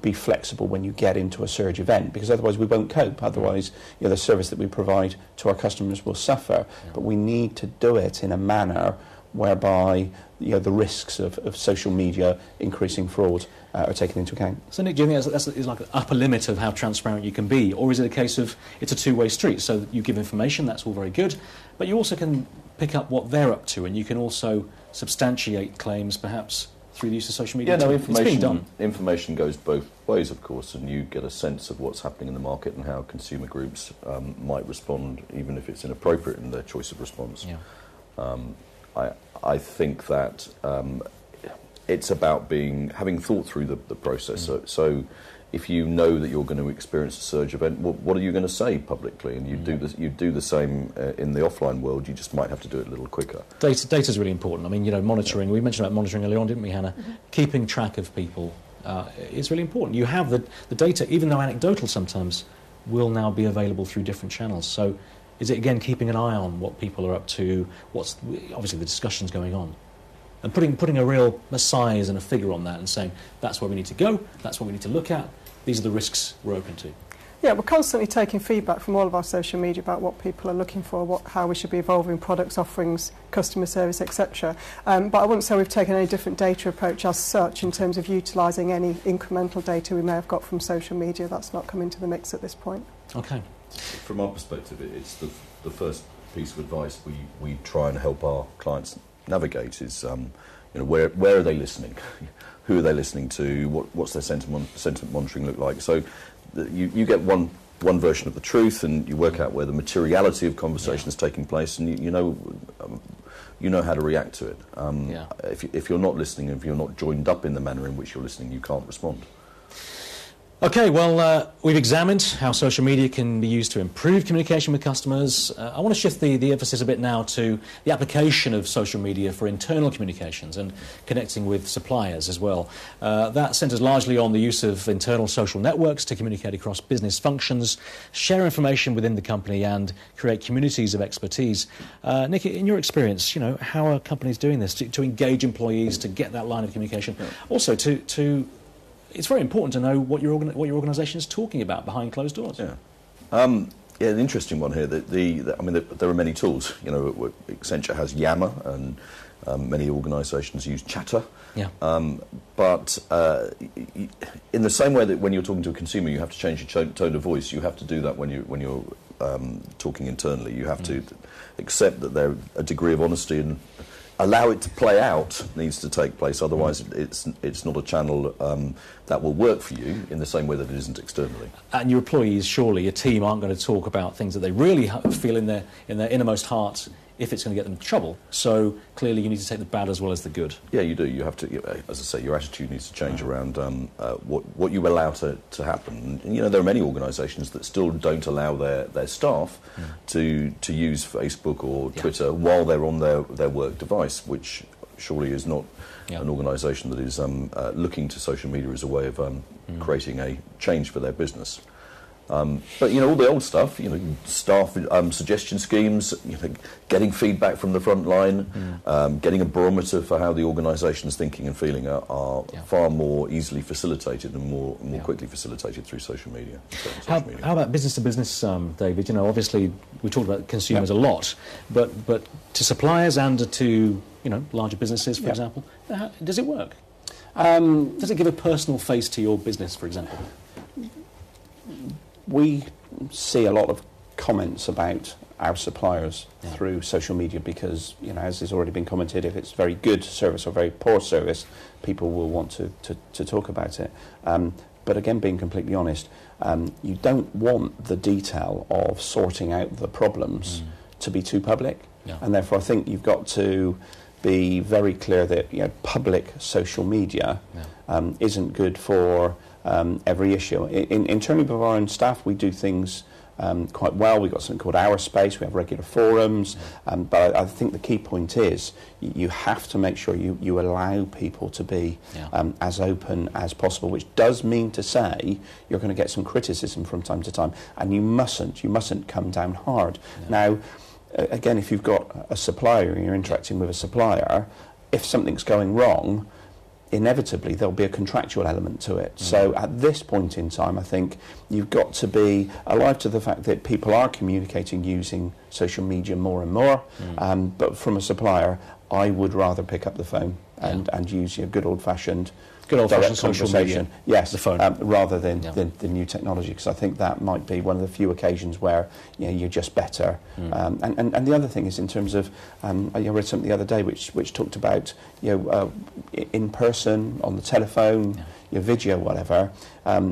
be flexible when you get into a surge event, because otherwise we won't cope. Otherwise, the service that we provide to our customers will suffer. But we need to do it in a manner whereby the risks of social media increasing fraud are taken into account. So, Nick, do you think that's like an upper limit of how transparent you can be, or is it a case of it's a two-way street? So you give information, that's all very good, but you also can pick up what they're up to, and you can also substantiate claims, perhaps through the use of social media. Yeah, no, information goes both ways, of course, and you get a sense of what's happening in the market and how consumer groups might respond, even if it's inappropriate in their choice of response. Yeah. I think that it's about having thought through the process. So if you know that you're going to experience a surge event, what are you going to say publicly? And you do the same in the offline world. You just might have to do it a little quicker. Data is really important. I mean, monitoring. We mentioned about monitoring earlier on, didn't we, Hannah? Keeping track of people is really important. You have the data, even though anecdotal sometimes, will now be available through different channels. So is it, again, keeping an eye on what people are up to, what's obviously the discussions going on, and putting a real size and a figure on that and saying, that's where we need to go, that's what we need to look at, these are the risks we're open to. Yeah, we're constantly taking feedback from all of our social media about what people are looking for, how we should be evolving products, offerings, customer service, etc. But I wouldn't say we've taken any different data approach as such in terms of utilising any incremental data we may have got from social media. That's not come into the mix at this point. Okay. From our perspective, it's the first piece of advice we try and help our clients navigate is, where are they listening? Who are they listening to? What's their sentiment monitoring look like? So you get one version of the truth, and you work out where the materiality of conversation is taking place, and you know how to react to it. If you're not listening, if you're not joined up in the manner in which you're listening, you can't respond. Okay, well, we've examined how social media can be used to improve communication with customers. I want to shift the emphasis a bit now to the application of social media for internal communications and connecting with suppliers as well. That centres largely on the use of internal social networks to communicate across business functions, share information within the company, and create communities of expertise. Nick, in your experience, how are companies doing this to engage employees, to get that line of communication, also to it's very important to know what your organisation is talking about behind closed doors. Yeah, an interesting one here. There are many tools. Accenture has Yammer, and many organisations use Chatter. Yeah. But in the same way that when you're talking to a consumer, you have to change your tone of voice. You have to do that when you're talking internally. You have to accept that there's a degree of honesty and allow it to play out needs to take place, otherwise it's not a channel that will work for you in the same way that it isn't externally. And your employees, surely, your team, aren't going to talk about things that they really feel in their innermost heart if it's going to get them into trouble. So clearly you need to take the bad as well as the good. Yeah, you do. You have to, as I say, your attitude needs to change around what you allow to happen. And, there are many organisations that still don't allow their staff to use Facebook or Twitter while they're on their work device, which surely is not an organisation that is looking to social media as a way of creating a change for their business. But all the old stuff, staff suggestion schemes, getting feedback from the front line, getting a barometer for how the organisation is thinking and feeling are far more easily facilitated and more quickly facilitated through social media. How about business to business, David? Obviously we talked about consumers a lot, but to suppliers and to larger businesses, for example, does it work? Does it give a personal face to your business, for example? We see a lot of comments about our suppliers through social media, because, you know, as has already been commented, if it's very good service or very poor service, people will want to talk about it. But again, being completely honest, you don't want the detail of sorting out the problems to be too public. Yeah. And therefore, I think you've got to be very clear that, you know, public social media isn't good for every issue. In terms of our own staff, we do things quite well. We've got something called Our Space. We have regular forums. But I think the key point is you have to make sure you allow people to be as open as possible, which does mean to say you're going to get some criticism from time to time, and you mustn't come down hard. Now, again, if you've got a supplier and you're interacting with a supplier, if something's going wrong, inevitably there'll be a contractual element to it. So at this point in time, I think you've got to be alive to the fact that people are communicating using social media more and more, but from a supplier, I would rather pick up the phone and use your good old-fashioned social media, the phone, rather than the new technology, because I think that might be one of the few occasions where, you know, you're just better. And the other thing is in terms of, I read something the other day which talked about, you know, in person, on the telephone, your video, whatever,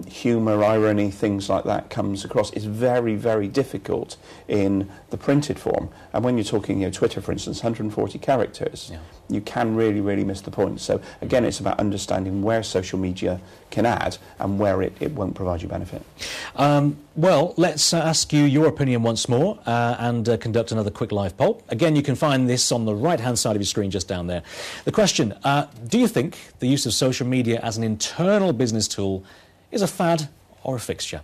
humour, irony, things like that comes across. It's very, very difficult in the printed form. And when you're talking, you know, Twitter, for instance, 140 characters, you can really, really miss the point. So again, it's about understanding where social media can add and where it won't provide you benefit. Well, let's ask you your opinion once more and conduct another quick live poll. Again, you can find this on the right-hand side of your screen just down there. The question, do you think the use of social media as an internal business tool is a fad or a fixture?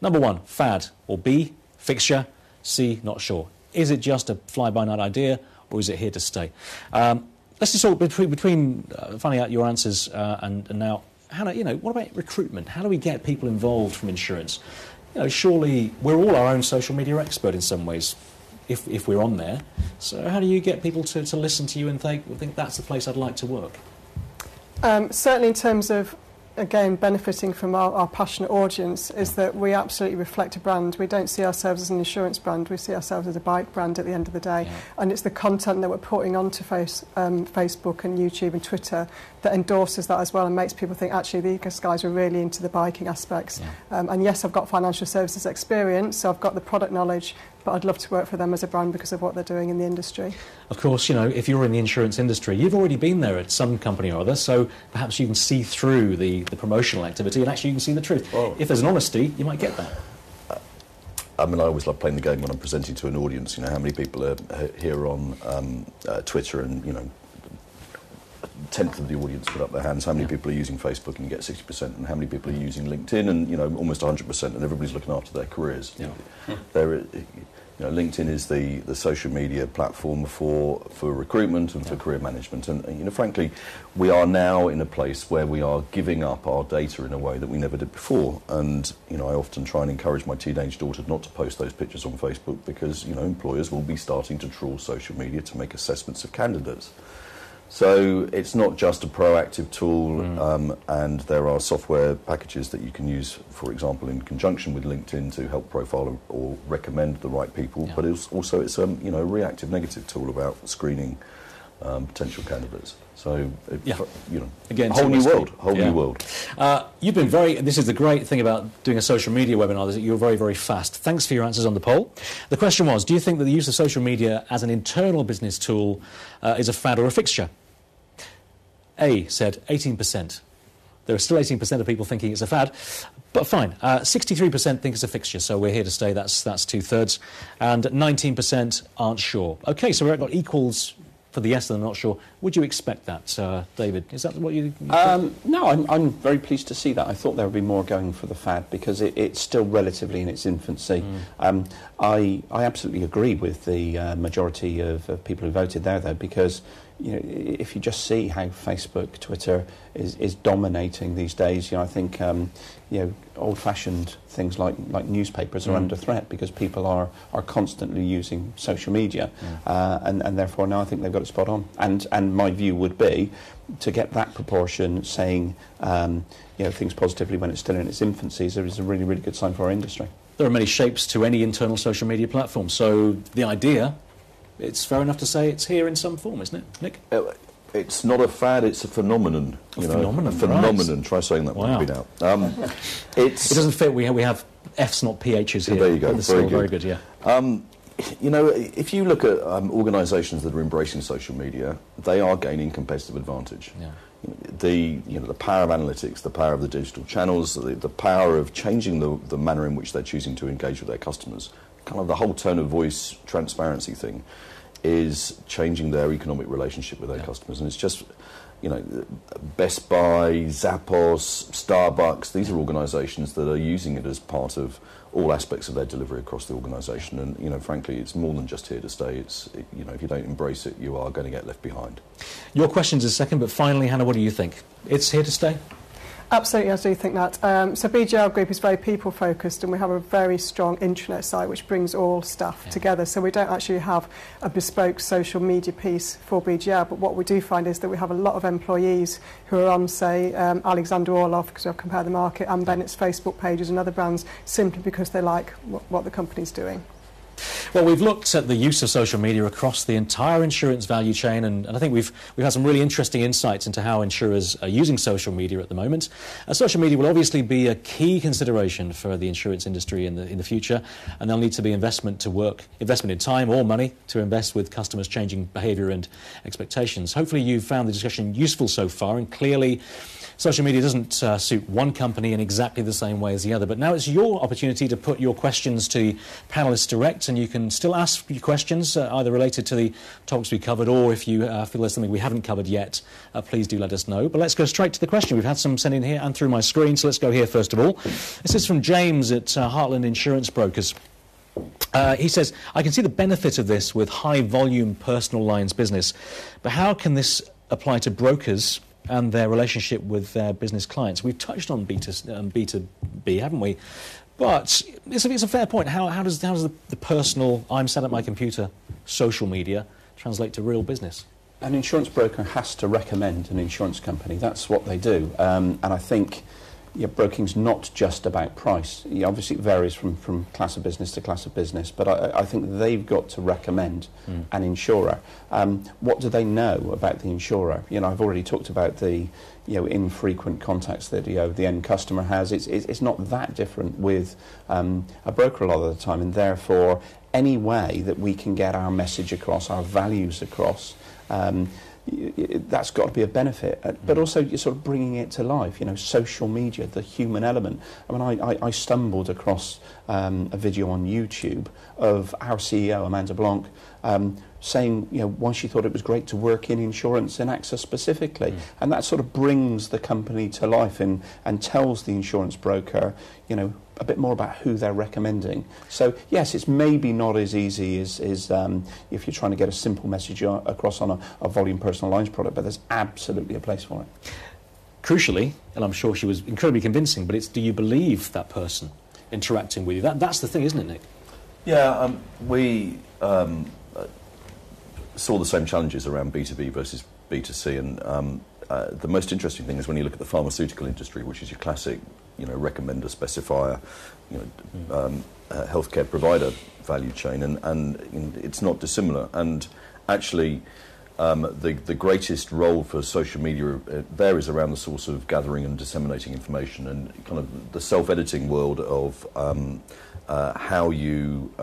Number one, fad, or B, fixture, C, not sure. Is it just a fly-by-night idea, or is it here to stay? Let's just talk between finding out your answers and now, Hannah, you know, what about recruitment? How do we get people involved from insurance? You know, surely we're all our own social media expert in some ways, if we're on there. So how do you get people to listen to you and think that's the place I'd like to work? Certainly in terms of, again, benefiting from our passionate audience, is that we absolutely reflect a brand. We don't see ourselves as an insurance brand, we see ourselves as a bike brand at the end of the day. And it's the content that we're putting onto Facebook and YouTube and Twitter that endorses that as well and makes people think, actually, these guys are really into the biking aspects. And yes, I've got financial services experience, so I've got the product knowledge, but I'd love to work for them as a brand because of what they're doing in the industry. Of course, you know, if you're in the insurance industry, you've already been there at some company or other, so perhaps you can see through the promotional activity and actually you can see the truth. Oh. If there's an honesty, you might get that. I mean, I always love playing the game when I'm presenting to an audience. You know, how many people are here on Twitter and, you know, a tenth of the audience put up their hands. How many people are using Facebook and you get 60%, and how many people are using LinkedIn and, you know, almost 100%, and everybody's looking after their careers. You know, LinkedIn is the social media platform for recruitment and for career management. And, you know, frankly, we are now in a place where we are giving up our data in a way that we never did before. And, you know, I often try and encourage my teenage daughter not to post those pictures on Facebook because, you know, employers will be starting to trawl social media to make assessments of candidates. So it's not just a proactive tool, and there are software packages that you can use, for example, in conjunction with LinkedIn to help profile or recommend the right people. But it's also you know, a reactive negative tool about screening potential candidates. So you know, again, whole new world, whole new world. You've been very. This is the great thing about doing a social media webinar, is that you're very, very fast. Thanks for your answers on the poll. The question was: do you think that the use of social media as an internal business tool is a fad or a fixture? A said 18%. There are still 18% of people thinking it's a fad, but fine. 63% think it's a fixture, so we're here to stay. That's 2/3, and 19% aren't sure. Okay, so we've got equals for the yes and the not sure. Would you expect that, David? Is that what you? No, I'm very pleased to see that. I thought there would be more going for the fad because it's still relatively in its infancy. I absolutely agree with the majority of people who voted there, though, because, you know, if you just see how Facebook, Twitter is dominating these days, you know, I think you know, old-fashioned things like newspapers are under threat because people are constantly using social media, and therefore now I think they've got it spot on. And my view would be to get that proportion saying you know, things positively when it's still in its infancy is a really, really good sign for our industry. There are many shapes to any internal social media platform. So the idea, it's fair enough to say it's here in some form, isn't it, Nick? It's not a fad, it's a phenomenon. A phenomenon, right. Try saying that one now. It doesn't fit, we have F's not PH's here. There you go, very good. Yeah. You know, if you look at organisations that are embracing social media, they are gaining competitive advantage. Yeah. The power of analytics, the power of the digital channels, the power of changing the manner in which they're choosing to engage with their customers, kind of the whole tone of voice transparency thing is changing their economic relationship with their customers. And it's just, Best Buy, Zappos, Starbucks, these are organisations that are using it as part of all aspects of their delivery across the organisation. And, frankly, it's more than just here to stay. It's, if you don't embrace it, you are going to get left behind. Your question's a second, but finally, Hannah, what do you think? It's here to stay? Absolutely, I do think that. So BGL Group is very people-focused, and we have a very strong intranet site which brings all staff together. So we don't actually have a bespoke social media piece for BGL, but what we do find is that we have a lot of employees who are on, say, Alexander Orlov, because I've Compare the Market, and Bennett's Facebook pages and other brands, simply because they like what the company's doing. Well, we've looked at the use of social media across the entire insurance value chain, and I think we've had some really interesting insights into how insurers are using social media at the moment. Social media will obviously be a key consideration for the insurance industry in the future, and there'll need to be investment in time or money to invest with customers' changing behaviour and expectations. Hopefully you've found the discussion useful so far, and clearly social media doesn't suit one company in exactly the same way as the other. But now it's your opportunity to put your questions to panellists direct, and you can still ask your questions, either related to the topics we covered, or if you feel there's something we haven't covered yet, please do let us know. But let's go straight to the question. We've had some sent in here and through my screen, so let's go here first of all. This is from James at Heartland Insurance Brokers. He says, I can see the benefit of this with high-volume personal lines business, but how can this apply to brokers and their relationship with their business clients? We've touched on B2B, haven't we? But it's a fair point. How does the personal, I'm sat at my computer, social media, translate to real business? An insurance broker has to recommend an insurance company. That's what they do. And I think brokering's not just about price. Obviously, it varies from class of business to class of business, but I think they've got to recommend an insurer. What do they know about the insurer? I've already talked about the infrequent contacts that the end customer has. It's not that different with a broker a lot of the time, and therefore any way that we can get our message across, our values across, that's got to be a benefit, but also you're sort of bringing it to life, social media, the human element. I mean, I stumbled across a video on YouTube of our CEO, Amanda Blanc, saying why she thought it was great to work in insurance in AXA specifically, and that sort of brings the company to life and tells the insurance broker a bit more about who they're recommending. So yes, it's maybe not as easy as if you're trying to get a simple message across on a volume personal lines product, but there's absolutely a place for it. Crucially, and I'm sure she was incredibly convincing, but it's do you believe that person interacting with you? That's the thing, isn't it, Nick? Yeah, we saw the same challenges around B2B versus B2C, and the most interesting thing is when you look at the pharmaceutical industry, which is your classic recommender, specifier, healthcare provider value chain, and it's not dissimilar. And actually, the greatest role for social media there is around the source of gathering and disseminating information, and kind of the self-editing world of how you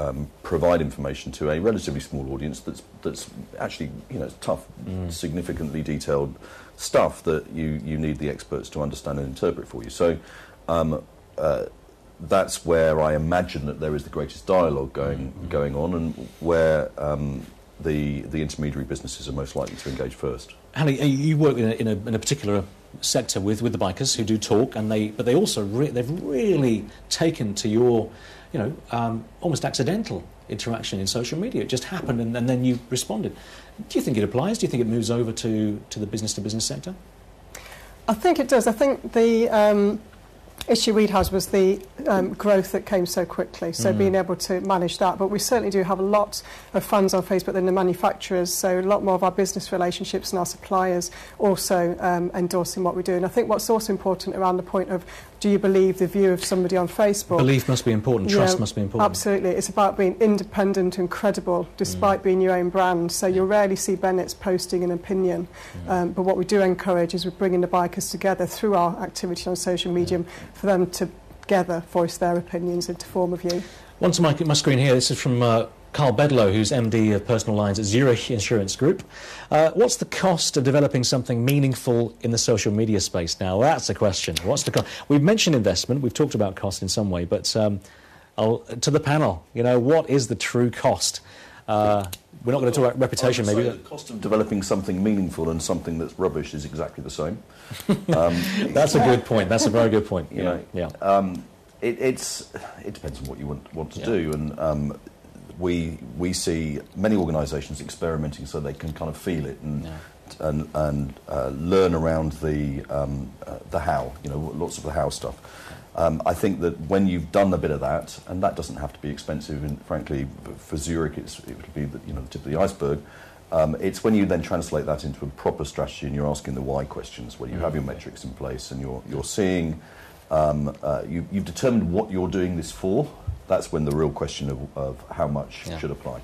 provide information to a relatively small audience that's actually tough, significantly detailed stuff that you need the experts to understand and interpret for you. So that's where I imagine that there is the greatest dialogue going on, and where the intermediary businesses are most likely to engage first. Hannah, you work in a particular sector with the bikers who do talk, and they also they've really taken to your almost accidental interaction in social media. It just happened, and then you responded. Do you think it applies? Do you think it moves over to the business-to-business sector? I think it does. I think the issue we'd had was the growth that came so quickly, so being able to manage that. But we certainly do have a lot of fans on Facebook than the manufacturers, so a lot more of our business relationships and our suppliers also endorsing what we do. And I think what's also important around the point of, do you believe the view of somebody on Facebook? Belief must be important, trust must be important. Absolutely. It's about being independent and credible despite being your own brand. So you'll rarely see Bennett's posting an opinion. But what we do encourage is we're bringing the bikers together through our activity on social media for them to together voice their opinions into form of you. Onto my screen here, this is from Carl Bedlow, who's MD of Personal Lines at Zurich Insurance Group. What's the cost of developing something meaningful in the social media space now? Well, that's a question. What's the cost? We've mentioned investment, we've talked about cost in some way, but to the panel, you know, what is the true cost? We're not going to talk about reputation, maybe. The cost of developing something meaningful and something that's rubbish is exactly the same. That's a good point. That's a very good point. You know, it depends on what you want to do, and we see many organisations experimenting so they can kind of feel it and learn around the how. You know, lots of the how stuff. I think that when you've done a bit of that, and that doesn't have to be expensive, and frankly, for Zurich, it would be the tip of the iceberg. It's when you then translate that into a proper strategy, and you're asking the why questions, where you have your metrics in place, and you're seeing, you've determined what you're doing this for. That's when the real question of how much should apply.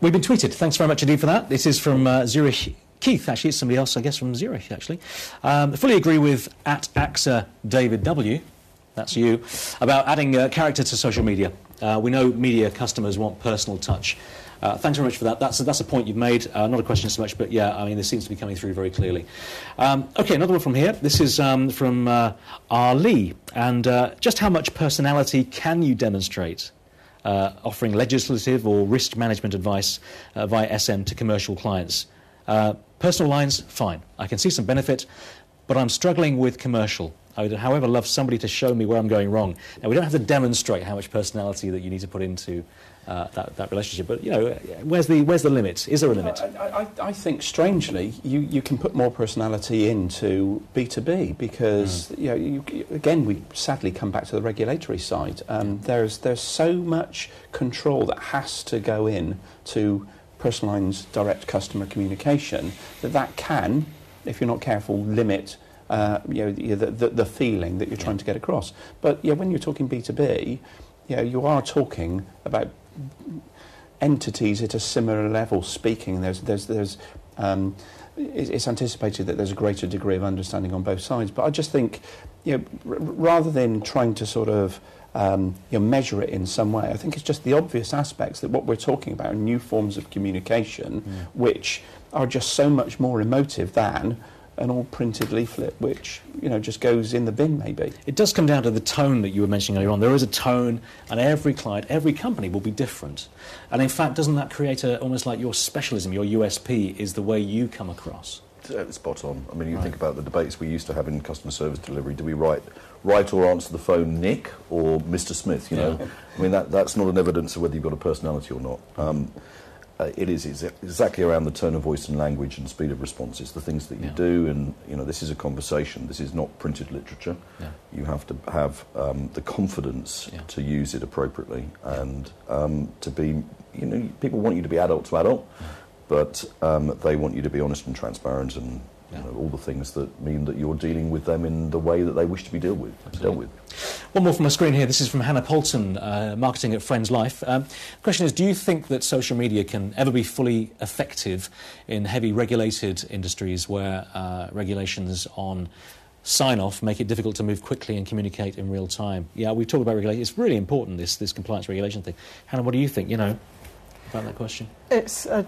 We've been tweeted. Thanks very much indeed for that. This is from Zurich. Keith, actually, it's somebody else, I guess, from Zurich, actually. I fully agree with @AXA David W, that's you, about adding character to social media. We know media customers want personal touch. Thanks very much for that. That's a point you've made. Not a question so much, but yeah, I mean, this seems to be coming through very clearly. Okay, another one from here. This is from Ali. And just how much personality can you demonstrate? Offering legislative or risk management advice via SM to commercial clients. Personal lines, fine. I can see some benefit, but I'm struggling with commercial. I would, however, love somebody to show me where I'm going wrong. Now, we don't have to demonstrate how much personality that you need to put into that relationship, but, you know, where's the limit? Is there a limit? I think, strangely, you can put more personality into B2B because, again, we sadly come back to the regulatory side. There's so much control that has to go in to personal lines, direct customer communication, that can, if you're not careful, limit the feeling that you're trying to get across. But when you're talking B2B, you are talking about entities at a similar level speaking. It's anticipated that there's a greater degree of understanding on both sides. But I just think, rather than trying to sort of measure it in some way, I think it's just the obvious aspects that what we're talking about are new forms of communication, which are just so much more emotive than an all printed leaflet, which just goes in the bin maybe. It does come down to the tone that you were mentioning earlier on. There is a tone, and every client, every company will be different. And in fact, doesn't that create almost like your specialism, your USP is the way you come across? Spot on. I mean, you think about the debates we used to have in customer service delivery. Do we write or answer the phone Nick or Mr. Smith? You know, I mean, that's not an evidence of whether you've got a personality or not. It's exactly around the tone of voice and language and speed of responses, the things that you do, and this is a conversation. This is not printed literature. You have to have the confidence to use it appropriately, and to be, people want you to be adult to adult. But they want you to be honest and transparent, and all the things that mean that you're dealing with them in the way that they wish to be dealt with. One more from my screen here. This is from Hannah Poulton, marketing at Friends Life. The question is, do you think that social media can ever be fully effective in heavy regulated industries where regulations on sign-off make it difficult to move quickly and communicate in real time? Yeah, we've talked about regulation. It's really important, this compliance regulation thing. Hannah, what do you think, about that question? It's a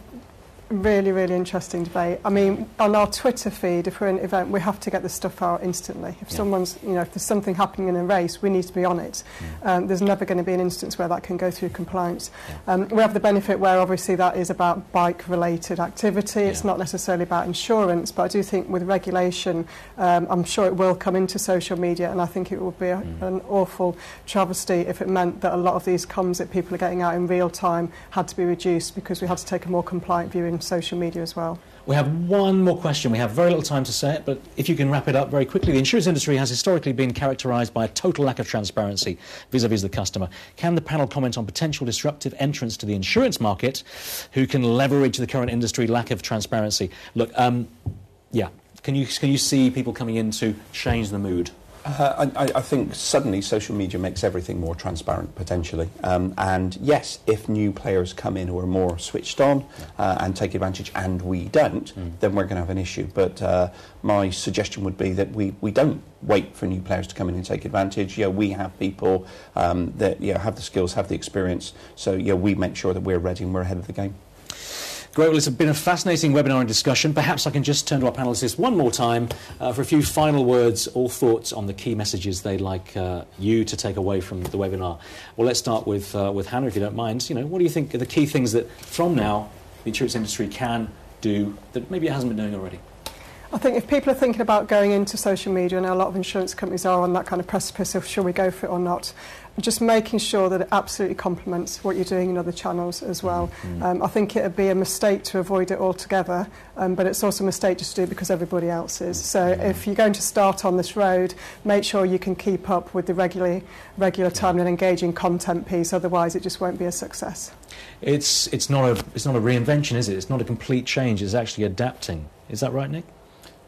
really, really interesting debate. I mean, on our Twitter feed, if we're in an event, we have to get the stuff out instantly. If someone's, if there's something happening in a race, we need to be on it. There's never going to be an instance where that can go through compliance. We have the benefit where obviously that is about bike-related activity. It's not necessarily about insurance, but I do think with regulation, I'm sure it will come into social media, and I think it would be an awful travesty if it meant that a lot of these comms that people are getting out in real time had to be reduced because we had to take a more compliant view in social media as well. We have one more question. We have very little time to say it, but if you can wrap it up very quickly. The insurance industry has historically been characterised by a total lack of transparency vis-à-vis the customer. Can the panel comment on potential disruptive entrants to the insurance market who can leverage the current industry lack of transparency? Look, can you see people coming in to change the mood? I think suddenly social media makes everything more transparent, potentially. And yes, if new players come in who are more switched on and take advantage, and we don't, then we're going to have an issue. But my suggestion would be that we don't wait for new players to come in and take advantage. Yeah, we have people that have the skills, have the experience. So yeah, we make sure that we're ready and we're ahead of the game. Great. Well, it's been a fascinating webinar and discussion. Perhaps I can just turn to our panelists one more time for a few final words or thoughts on the key messages they'd like you to take away from the webinar. Well, let's start with Hannah, if you don't mind. You know, what do you think are the key things that, from now, the insurance industry can do that maybe it hasn't been doing already? I think if people are thinking about going into social media, and a lot of insurance companies are on that kind of precipice of should we go for it or not, just making sure that it absolutely complements what you're doing in other channels as well. I think it would be a mistake to avoid it altogether, but it's also a mistake just to do because everybody else is. So if you're going to start on this road, make sure you can keep up with the regular time and engaging content piece, otherwise it just won't be a success. It's not a reinvention, is it? It's not a complete change, it's actually adapting. Is that right, Nick?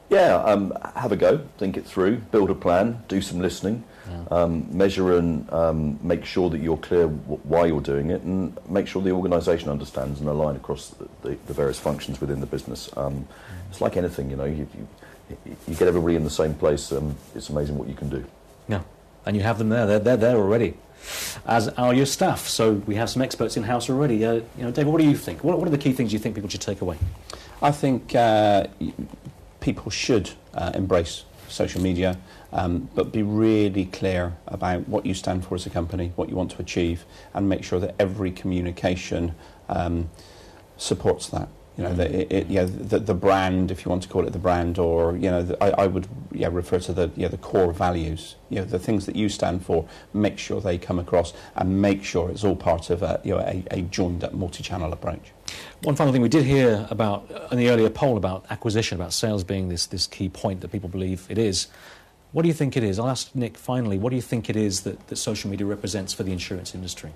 Yeah, have a go, think it through, build a plan, do some listening, measure and make sure that you're clear why you're doing it, and make sure the organisation understands and align across the various functions within the business. It's like anything, you know, you get everybody in the same place, it's amazing what you can do. Yeah, and you have them there, they're there already, as are your staff, so we have some experts in-house already. You know, David, what do you think? What are the key things you think people should take away? I think people should embrace social media, but be really clear about what you stand for as a company, what you want to achieve, and make sure that every communication supports that. You know, the brand, if you want to call it the brand, or you know, I would refer to the core values. You know, the things that you stand for. Make sure they come across, and make sure it's all part of a joined-up multi-channel approach. One final thing we did hear about in the earlier poll about acquisition, about sales being this key point that people believe it is. What do you think it is? I'll ask Nick finally. What do you think it is that social media represents for the insurance industry?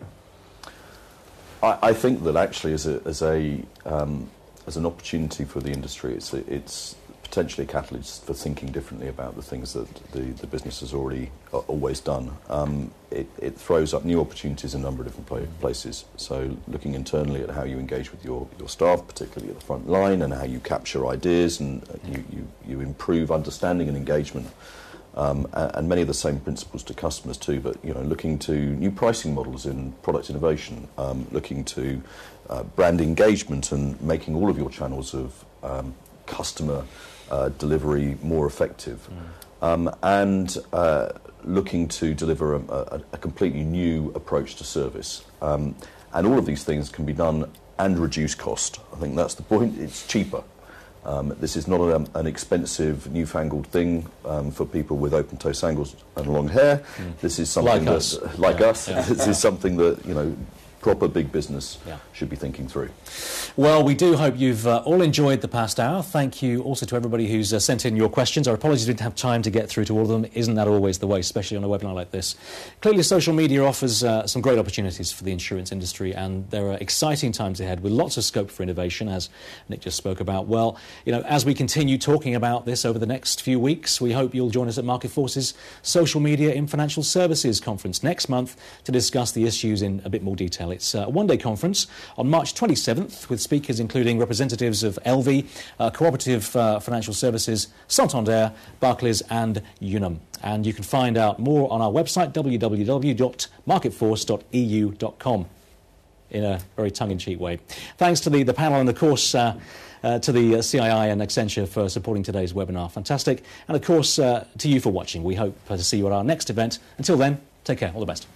I think that actually as an opportunity for the industry, it's potentially a catalyst for thinking differently about the things that the business has always done. It throws up new opportunities in a number of different places. So looking internally at how you engage with your staff, particularly at the front line, and how you capture ideas and you improve understanding and engagement. And many of the same principles to customers too, but you know, looking to new pricing models in product innovation, looking to brand engagement and making all of your channels of customer delivery more effective, and looking to deliver a completely new approach to service. And all of these things can be done and reduce cost. I think that's the point, it's cheaper. This is not an expensive, newfangled thing for people with open-toe sandals and long hair. This is something is something that you know proper big business should be thinking through. Well, we do hope you've all enjoyed the past hour. Thank you also to everybody who's sent in your questions. Our apologies we didn't have time to get through to all of them. Isn't that always the way, especially on a webinar like this? Clearly, social media offers some great opportunities for the insurance industry, and there are exciting times ahead with lots of scope for innovation, as Nick just spoke about. Well, you know, as we continue talking about this over the next few weeks, we hope you'll join us at Marketforce's Social Media in Financial Services conference next month to discuss the issues in a bit more detail. It's a one-day conference on March 27th with speakers including representatives of LV, Cooperative Financial Services, Santander, Barclays and Unum. And you can find out more on our website, www.marketforce.eu.com, in a very tongue-in-cheek way. Thanks to the panel and, of course, to the CII and Accenture for supporting today's webinar. Fantastic. And, of course, to you for watching. We hope to see you at our next event. Until then, take care. All the best.